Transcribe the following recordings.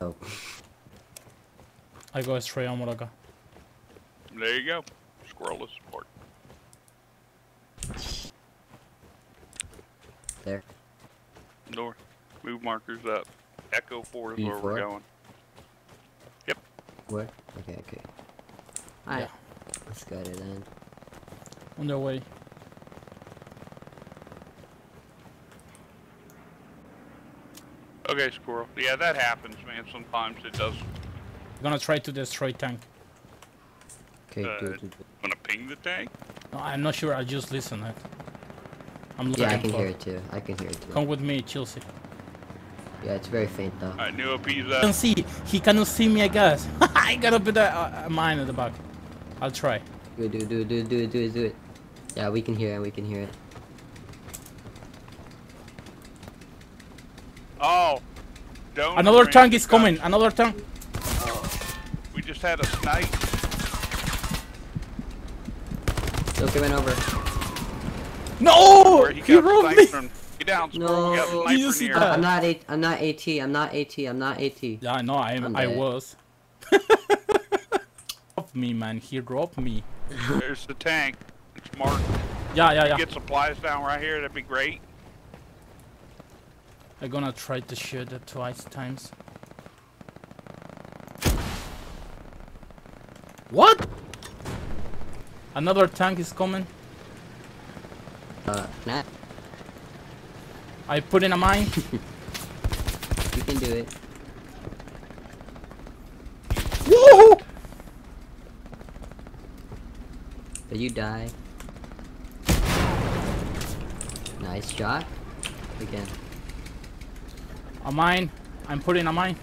So I go astray on Moraga. There you go. Squirrel is support. There. North. Move markers up. Echo 4 is where we're going. Yep. Where? Okay, okay. Alright. Yeah. Let's go to then. On their way. Okay, Squirrel. Yeah, that happens, man. Sometimes it does. I'm gonna try to destroy tank. Okay, good. Wanna ping the tank? No, I'm not sure. I just listen. I'm looking. Yeah, I can hear it too. I can hear it too. Come with me, Chelsea. Yeah, it's very faint though. I knew a piece of. I can see. He cannot see me, I guess. I gotta put a mine at the back. I'll try. Do it. Yeah, we can hear it. Oh. Don't. Another tank is coming. Another tank. We just had a snipe. Still coming over. No! He robbed me. Get down, Squirrel. No. I'm not AT. Yeah, I know. I was. Drop me, man. He dropped me. There's the tank. It's marked. Yeah. Get supplies down right here. That'd be great. I'm gonna try to shoot it twice. What? Another tank is coming. Nah. I put in a mine. You can do it. Woo! Did you die? Nice shot. Again. A mine. I'm putting a mine.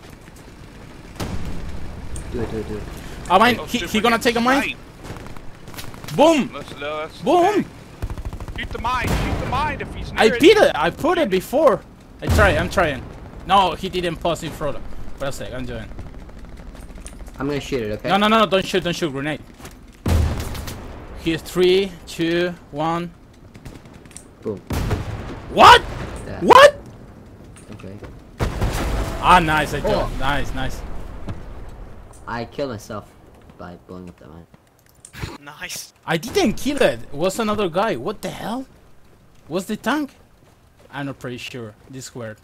Do it. A mine. He gonna take a mine. Boom. Boom. Shoot the mine if he's near it. I did it. I put it before. I'm trying. No, he didn't pause in front of. Wait a sec, I'm doing. I'm gonna shoot it, okay? No, don't shoot, grenade. Here's 3, 2, 1. Boom. What? Yeah. What? Okay. Ah, nice, I killed. Oh. Nice. I killed myself by blowing up the mine. Nice. I didn't kill it. It was another guy. What the hell? Was the tank? I'm not pretty sure. This squared.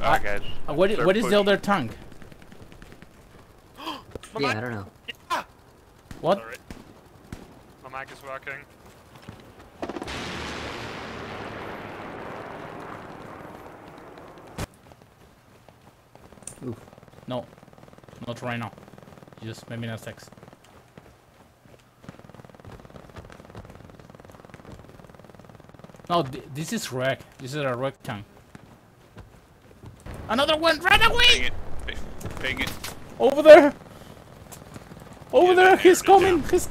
Alright, guys. What is the other tank? Yeah, I don't know. Yeah. What? Sorry. My mic is working. Oof. No, not right now. Just maybe not sex. No, this is wreck. This is a wreck tank. Another one, right away! Ping it. Over there, he's coming. That's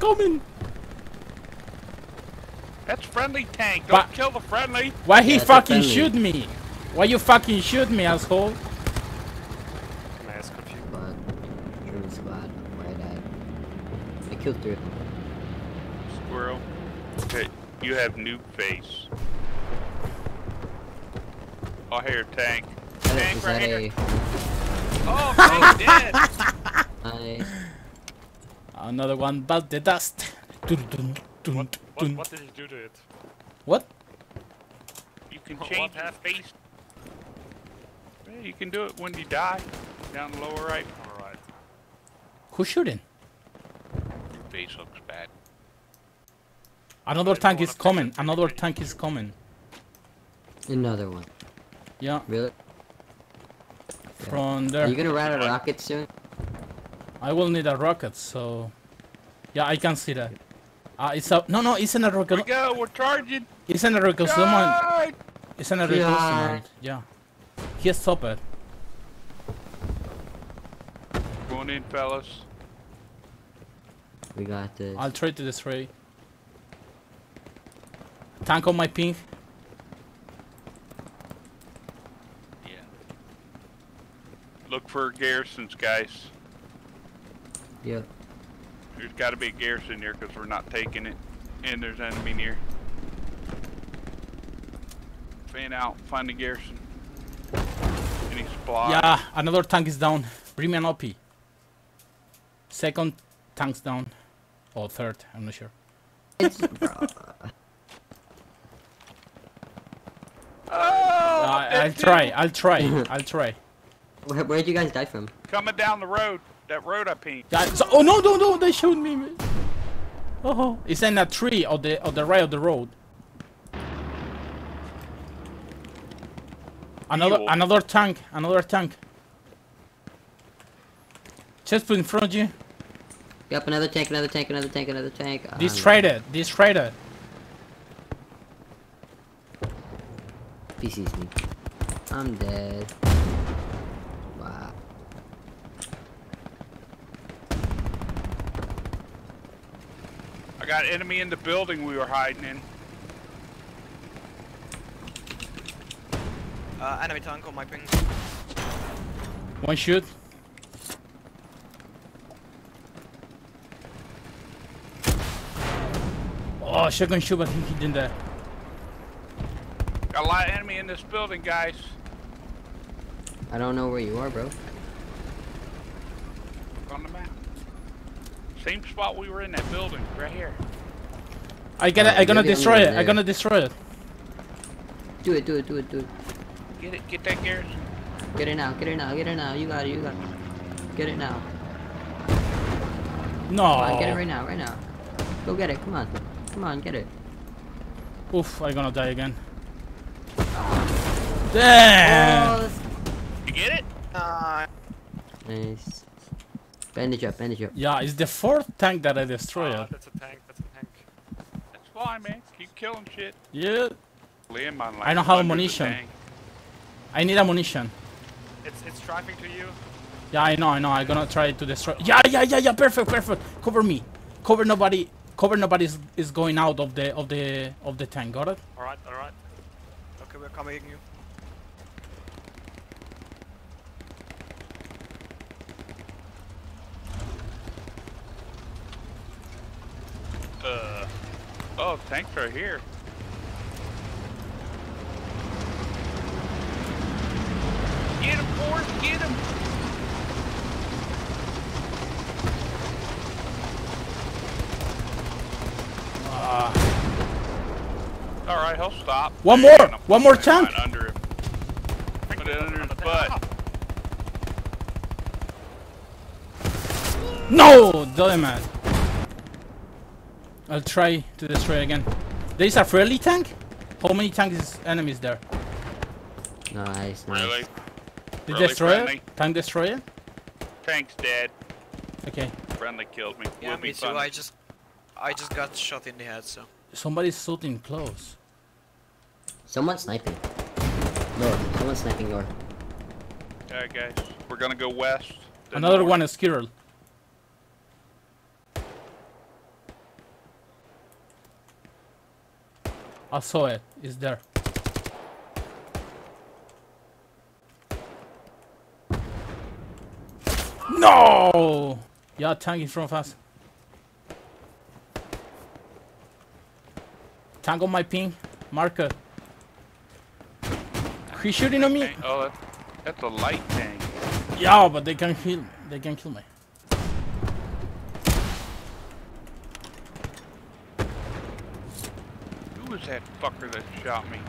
friendly tank, don't kill the friendly. Why he fucking shoot me? Why you fucking shoot me, asshole? Killed through. Squirrel. Okay, you have noob face. Oh, here, tank. Tank right here. Oh, tank dead. Nice. Another one, but the dust. What did you do to it? What? You can change that face. Yeah, you can do it when you die. Down the lower right. All right. Who's shooting? Face looks bad. Another tank is coming. Another one. Yeah. Really? Yeah. From there. Are you gonna run a rocket soon? I will need a rocket, so. Yeah, I can see that. It's a. No, it's in a rocket. Here we go, we're charging. It's in a rocket. Someone. It's in a rocket. Yeah. He stopped it. Going in, fellas. We got this. I'll try to destroy. Tank on my ping. Yeah. Look for garrisons, guys. Yep. There's got to be a garrison here because we're not taking it. And there's enemy near. Fan out. Find the garrison. block. Yeah, another tank is down. Bring me an OP. Second tank's down. Or third, I'm not sure. It's I'll try. Where'd you guys die from? Coming down the road. That road I peeked. Oh no, they showed me. Oh, it's in a tree on the right of the road. Another tank. Just put in front of you. Yep, another tank. This trader. He sees me. I'm dead. Wow. I got enemy in the building we were hiding in. Enemy tank on my ping. One shoot. Oh, shotgun shoot, I think he did that. Got a lot of enemy in this building, guys. I don't know where you are, bro. On the map. Same spot we were in, that building, right here. I'm gonna destroy it. Do it. Get it, get that garrison. Get it now. You got it. Get it now. No. Come on, get it right now. Go get it, come on, get it. Oof, I'm gonna die again. Damn! Oh, you get it? Nice. Bandage up. Yeah, it's the fourth tank that I destroyed. Oh, that's a tank. That's fine, man. Keep killing shit. Yeah. I don't have ammunition. I need ammunition. It's trapping to you. Yeah, I know. I'm gonna try to destroy. Yeah. Perfect. Cover nobody. Nobody is going out of the tank. Got it? All right. Okay, we're coming at you. Oh, tanks are here. Get him! Alright, he'll stop. One more tank! Under him. Put it under his butt. No! Damn it. I'll try to destroy it again. There is a friendly tank? How many enemies there? Nice. Really? Did destroy it? Tank destroy it? Tank's dead. Okay. Friendly killed me. Yeah, me too. I just got shot in the head, so. Somebody's shooting close. Someone's sniping. Someone's sniping. Alright, guys. We're gonna go west. Another one is Kirill. I saw it. It's there. No! Yeah, tank in front of us. Tank on my ping. Marker. He's shooting on me. Oh, that's a light tank. Yeah, but they can kill me. Who was that fucker that shot me?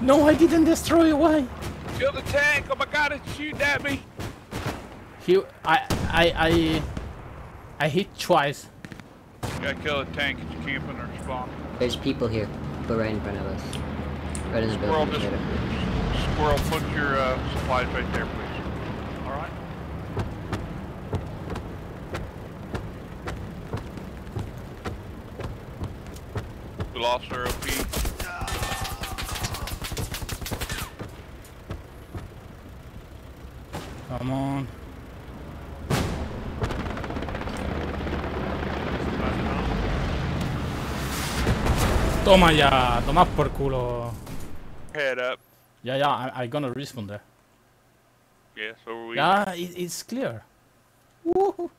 No, I didn't destroy it. Why? Kill the tank! Oh my god, it's shooting at me. I hit twice. You gotta kill the tank. It's camping or spawn. There's people here, but right in front of us. Right in the building. Squirrel, put your supplies right there, please. All right. We lost our OP. Come on. Toma ya, toma por culo. Head up. Yeah, I'm gonna respawn there. Yeah, so are we. Yeah, it's clear. Woohoo.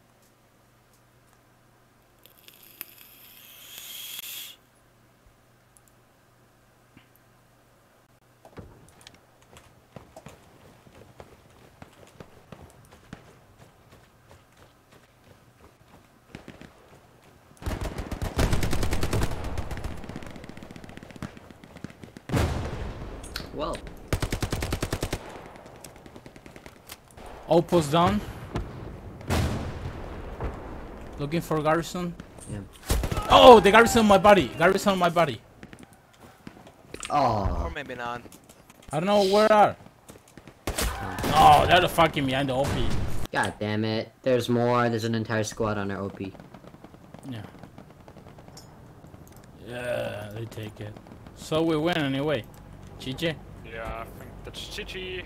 well. Outpost down. Looking for garrison. Yeah. Oh, the garrison on my body. Garrison on my body. Oh. Or maybe not. I don't know where are. Oh, they're fucking behind the OP. God damn it. There's more. There's an entire squad on our OP. Yeah. Yeah, they take it. So we win anyway. GG. Yeah, I think that's GG.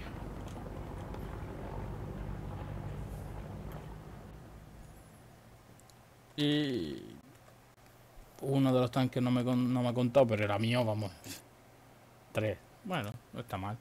E uno de los tanques no me ha contado, pero era mío, vamos. Tres. Bueno, no está mal.